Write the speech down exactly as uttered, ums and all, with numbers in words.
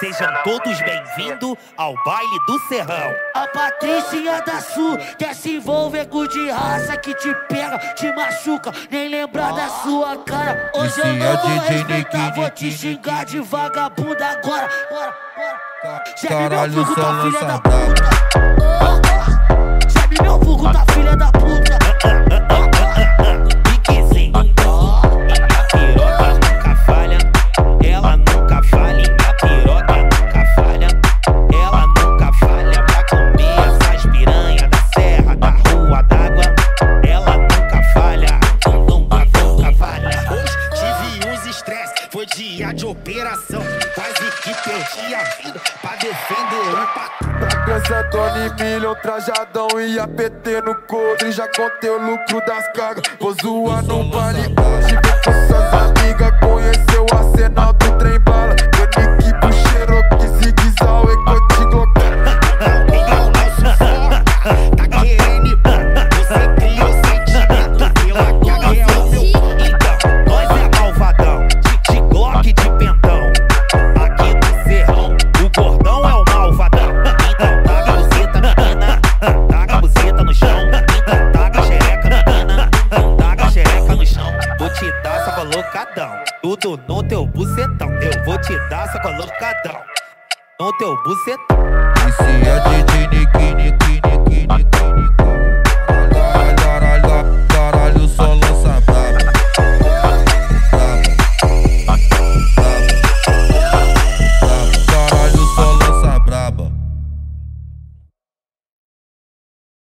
Sejam todos bem-vindos ao baile do Serrão. A Patrícia da Sul quer se envolver com de raça que te pega, te machuca, nem lembrar da sua cara. Hoje eu não vou respeitar, vou te xingar de vagabunda agora. Caralho, meu fogo tá filha da puta. Sabe meu fogo tá filha da puta. Tony Milhão, trajadão e A P T no coldre. Já contei o lucro das cargas, vou zoar no baile hoje. Vem com suas amigas, conheceu o arsenal do trem bala. Nenique, bucheiro, que se guisal e contigo. Não, não, tá querendo ir. Você cria o sentimento pela caga é o seu. Então, nós é malvadão, de tiglock de pentão. Aqui do Serrão, o gordão é o malvadão. Então, tudo no teu bucetão, eu vou te dar essa colocadão no teu bucetão.